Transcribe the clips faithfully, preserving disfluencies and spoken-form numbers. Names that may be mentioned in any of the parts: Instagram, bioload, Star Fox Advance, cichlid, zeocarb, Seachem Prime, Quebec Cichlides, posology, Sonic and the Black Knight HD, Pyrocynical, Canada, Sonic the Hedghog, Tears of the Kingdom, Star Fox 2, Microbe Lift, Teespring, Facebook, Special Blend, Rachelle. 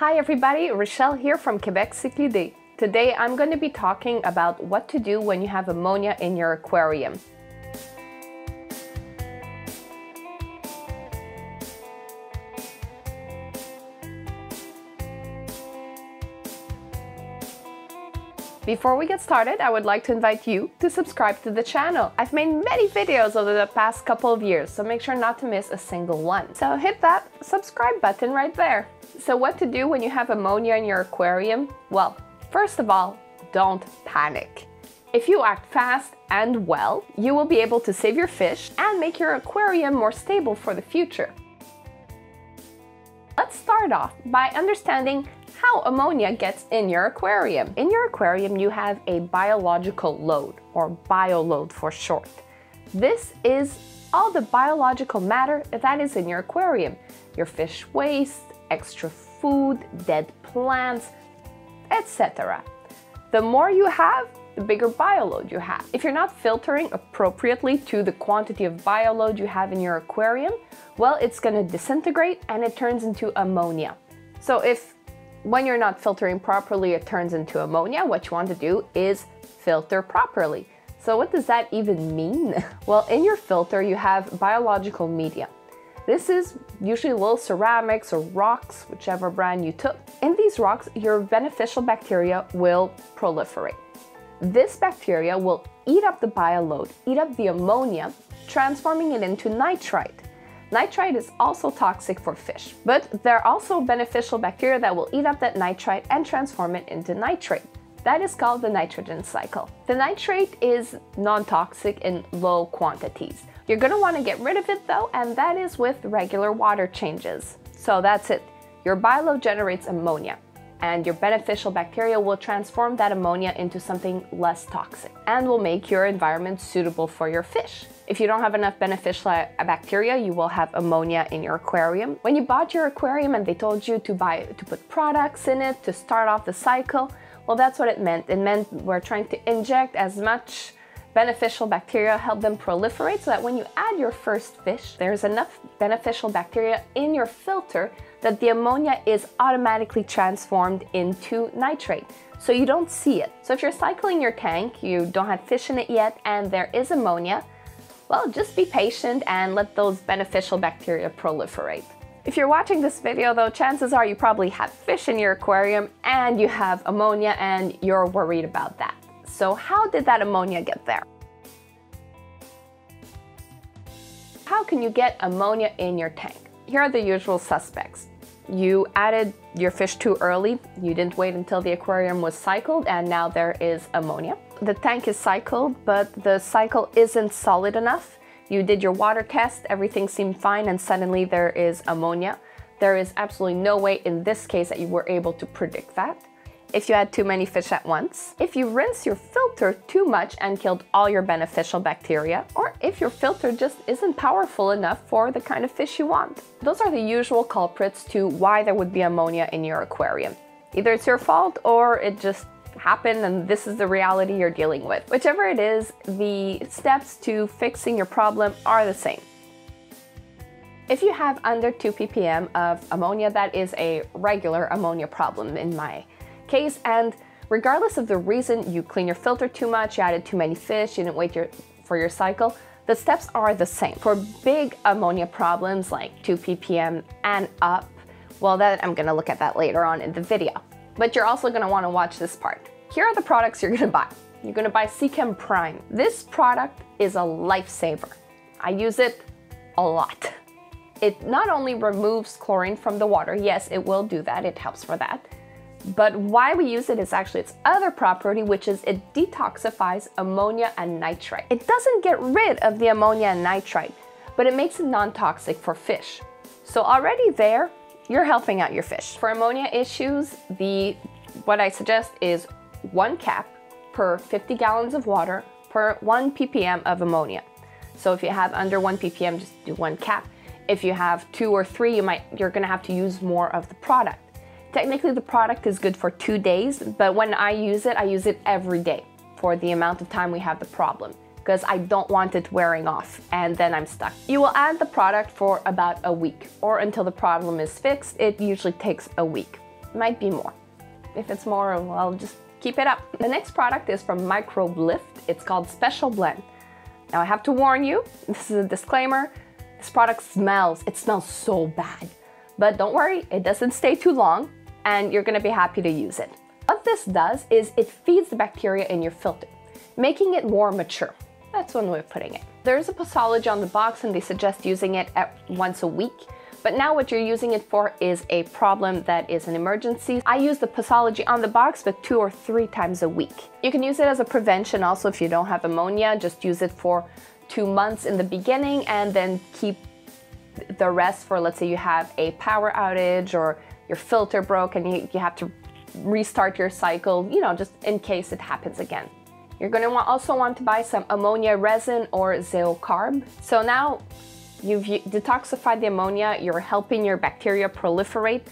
Hi everybody, Rachelle here from Quebec Cichlides. Today I'm going to be talking about what to do when you have ammonia in your aquarium. Before we get started, I would like to invite you to subscribe to the channel. I've made many videos over the past couple of years, so make sure not to miss a single one. So hit that subscribe button right there. So what to do when you have ammonia in your aquarium? Well, first of all, don't panic. If you act fast and well, you will be able to save your fish and make your aquarium more stable for the future. Let's start off by understanding how ammonia gets in your aquarium. In your aquarium, you have a biological load, or bioload for short. This is all the biological matter that is in your aquarium. Your fish waste, extra food, dead plants, et cetera. The more you have, the bigger bioload you have. If you're not filtering appropriately to the quantity of bioload you have in your aquarium, well, it's gonna disintegrate and it turns into ammonia. So if When you're not filtering properly, it turns into ammonia. What you want to do is filter properly. So what does that even mean? Well, in your filter, you have biological media. This is usually little ceramics or rocks, whichever brand you took. In these rocks, your beneficial bacteria will proliferate. This bacteria will eat up the bioload, eat up the ammonia, transforming it into nitrite. Nitrite is also toxic for fish, but there are also beneficial bacteria that will eat up that nitrite and transform it into nitrate. That is called the nitrogen cycle. The nitrate is non-toxic in low quantities. You're going to want to get rid of it though, and that is with regular water changes. So that's it. Your bioload generates ammonia, and your beneficial bacteria will transform that ammonia into something less toxic and will make your environment suitable for your fish. If you don't have enough beneficial bacteria, you will have ammonia in your aquarium. When you bought your aquarium and they told you to buy, to put products in it to start off the cycle, well, that's what it meant. It meant we're trying to inject as much beneficial bacteria, help them proliferate so that when you add your first fish, there's enough beneficial bacteria in your filter that the ammonia is automatically transformed into nitrate, so you don't see it. So if you're cycling your tank, you don't have fish in it yet, and there is ammonia, well, just be patient and let those beneficial bacteria proliferate. If you're watching this video though, chances are you probably have fish in your aquarium and you have ammonia and you're worried about that. So how did that ammonia get there? How can you get ammonia in your tank? Here are the usual suspects. You added your fish too early, you didn't wait until the aquarium was cycled, and now there is ammonia. The tank is cycled, but the cycle isn't solid enough. You did your water test, everything seemed fine, and suddenly there is ammonia. There is absolutely no way in this case that you were able to predict that. If you had too many fish at once, if you rinse your filter too much and killed all your beneficial bacteria, or if your filter just isn't powerful enough for the kind of fish you want. Those are the usual culprits to why there would be ammonia in your aquarium. Either it's your fault or it just happened and this is the reality you're dealing with. Whichever it is, the steps to fixing your problem are the same. If you have under two p p m of ammonia, that is a regular ammonia problem in my case, and regardless of the reason, you clean your filter too much, you added too many fish, you didn't wait your, for your cycle, the steps are the same. For big ammonia problems like two p p m and up, well, that I'm gonna look at that later on in the video. But you're also gonna wanna watch this part. Here are the products you're gonna buy. You're gonna buy Seachem Prime. This product is a lifesaver. I use it a lot. It not only removes chlorine from the water, yes, it will do that, it helps for that, but why we use it is actually its other property, which is it detoxifies ammonia and nitrite. It doesn't get rid of the ammonia and nitrite, but it makes it non-toxic for fish. So already there, you're helping out your fish. For ammonia issues, the what I suggest is one cap per fifty gallons of water per one p p m of ammonia. So if you have under one p p m, just do one cap. If you have two or three, you might, you're gonna have to use more of the product. Technically, the product is good for two days, but when I use it, I use it every day for the amount of time we have the problem because I don't want it wearing off and then I'm stuck. You will add the product for about a week or until the problem is fixed. It usually takes a week. might be more. If it's more, I'll just keep it up. The next product is from Microbe Lift. It's called Special Blend. Now I have to warn you, this is a disclaimer, this product smells, it smells so bad. But don't worry, it doesn't stay too long and you're gonna be happy to use it. What this does is it feeds the bacteria in your filter, making it more mature. That's one way of putting it. There's a posology on the box and they suggest using it at once a week. But now what you're using it for is a problem that is an emergency. I use the posology on the box, but two or three times a week. You can use it as a prevention also if you don't have ammonia, just use it for two months in the beginning and then keep the rest for, let's say you have a power outage or your filter broke and you, you have to restart your cycle, you know, just in case it happens again. You're gonna want, also want to buy some ammonia resin or zeocarb. So now, you've detoxified the ammonia, you're helping your bacteria proliferate.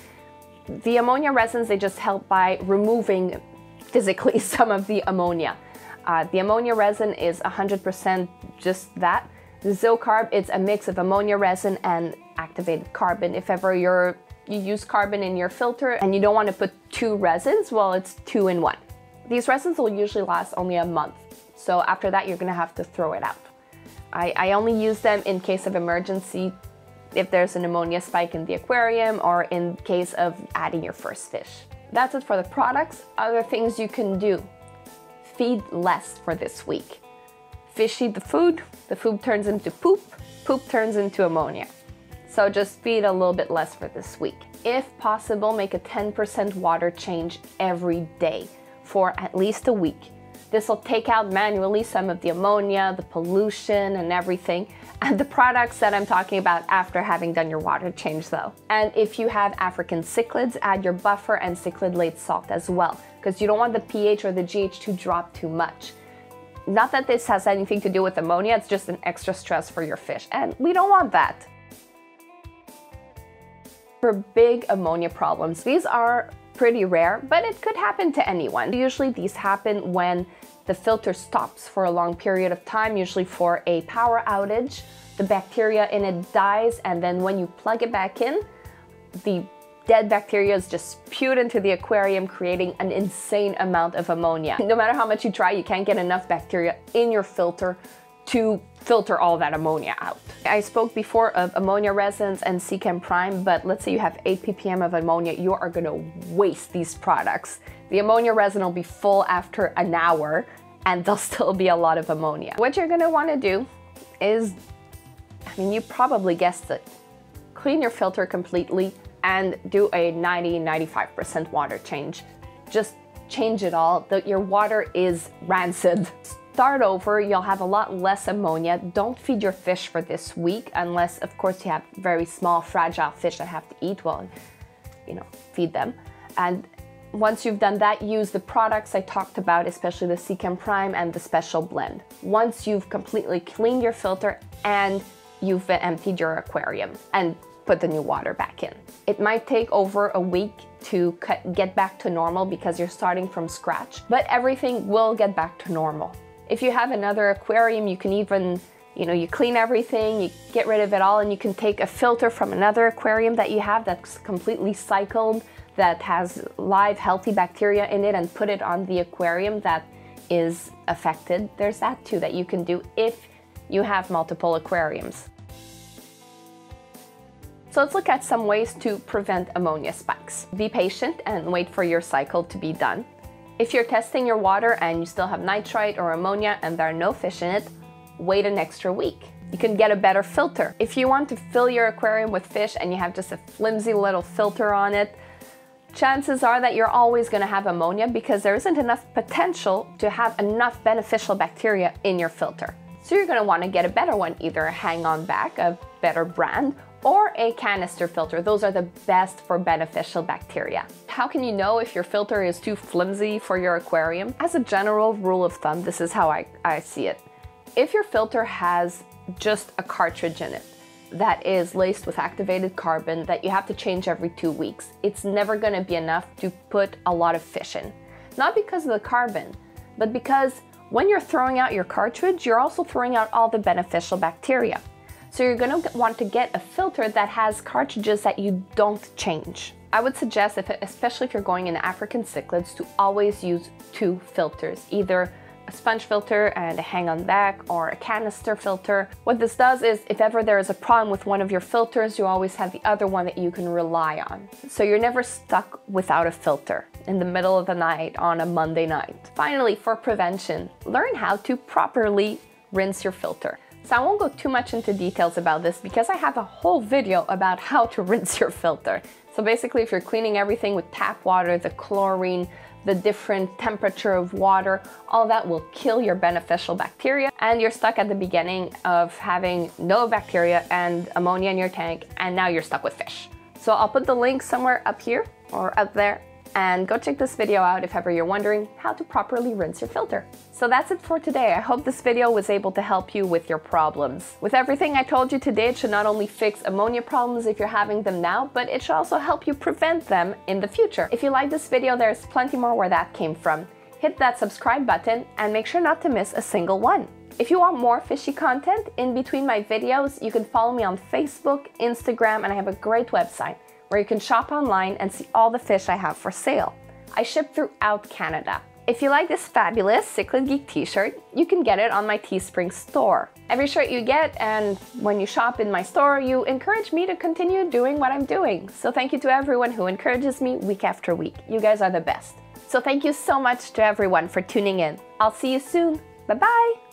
The ammonia resins, they just help by removing physically some of the ammonia. Uh, the ammonia resin is one hundred percent just that. The zeocarb, it's a mix of ammonia resin and activated carbon. If ever you're, you use carbon in your filter and you don't want to put two resins, well, it's two in one. These resins will usually last only a month. So after that, you're going to have to throw it out. I, I only use them in case of emergency, if there's an ammonia spike in the aquarium or in case of adding your first fish. That's it for the products. Other things you can do. Feed less for this week. Fish eat the food, the food turns into poop, poop turns into ammonia. So just feed a little bit less for this week. If possible, make a ten percent water change every day for at least a week. This will take out manually some of the ammonia, the pollution and everything, and the products that I'm talking about after having done your water change though. And if you have African cichlids, add your buffer and cichlid late salt as well, because you don't want the pH or the G H to drop too much. Not that this has anything to do with ammonia, it's just an extra stress for your fish, and we don't want that. For big ammonia problems, these are pretty rare, but it could happen to anyone. Usually these happen when the filter stops for a long period of time, usually for a power outage, the bacteria in it dies, and then when you plug it back in, the dead bacteria is just spewed into the aquarium, creating an insane amount of ammonia. No matter how much you try, you can't get enough bacteria in your filter to filter all that ammonia out. I spoke before of ammonia resins and Seachem Prime, but let's say you have eight P P M of ammonia, you are gonna waste these products. The ammonia resin will be full after an hour and there'll still be a lot of ammonia. What you're gonna wanna do is, I mean, you probably guessed it, clean your filter completely and do a ninety, ninety-five percent water change. Just change it all, that your water is rancid. Start over, you'll have a lot less ammonia. Don't feed your fish for this week, unless of course you have very small, fragile fish that have to eat, well, you know, feed them. And once you've done that, use the products I talked about, especially the Seachem Prime and the Special Blend. Once you've completely cleaned your filter and you've emptied your aquarium and put the new water back in. It might take over a week to cut, get back to normal because you're starting from scratch, but everything will get back to normal. If you have another aquarium, you can even, you know, you clean everything, you get rid of it all, and you can take a filter from another aquarium that you have that's completely cycled, that has live, healthy bacteria in it, and put it on the aquarium that is affected. There's that too that you can do if you have multiple aquariums. So let's look at some ways to prevent ammonia spikes. Be patient and wait for your cycle to be done. If you're testing your water and you still have nitrite or ammonia and there are no fish in it, wait an extra week. You can get a better filter. If you want to fill your aquarium with fish and you have just a flimsy little filter on it, chances are that you're always going to have ammonia because there isn't enough potential to have enough beneficial bacteria in your filter. So you're going to want to get a better one, either a hang-on back, a better brand, or a canister filter. Those are the best for beneficial bacteria. How can you know if your filter is too flimsy for your aquarium? As a general rule of thumb, this is how I, I see it. If your filter has just a cartridge in it that is laced with activated carbon that you have to change every two weeks, it's never gonna be enough to put a lot of fish in. Not because of the carbon, but because when you're throwing out your cartridge, you're also throwing out all the beneficial bacteria. So you're going to want to get a filter that has cartridges that you don't change. I would suggest, if, especially if you're going in African cichlids, to always use two filters, either a sponge filter and a hang on back or a canister filter. What this does is if ever there is a problem with one of your filters, you always have the other one that you can rely on. So you're never stuck without a filter in the middle of the night on a Monday night. Finally, for prevention, learn how to properly rinse your filter. So I won't go too much into details about this because I have a whole video about how to rinse your filter. So basically, if you're cleaning everything with tap water, the chlorine, the different temperature of water, all that will kill your beneficial bacteria, and you're stuck at the beginning of having no bacteria and ammonia in your tank, and now you're stuck with fish. So I'll put the link somewhere up here or up there, and go check this video out if ever you're wondering how to properly rinse your filter. So that's it for today. I hope this video was able to help you with your problems. With everything I told you today, it should not only fix ammonia problems if you're having them now, but it should also help you prevent them in the future. If you like this video, there's plenty more where that came from. Hit that subscribe button and make sure not to miss a single one. If you want more fishy content in between my videos, you can follow me on Facebook, Instagram, and I have a great website where you can shop online and see all the fish I have for sale. I ship throughout Canada. If you like this fabulous Cichlid Geek t-shirt, you can get it on my Teespring store. Every shirt you get and when you shop in my store, you encourage me to continue doing what I'm doing. So thank you to everyone who encourages me week after week. You guys are the best. So thank you so much to everyone for tuning in. I'll see you soon. Bye-bye.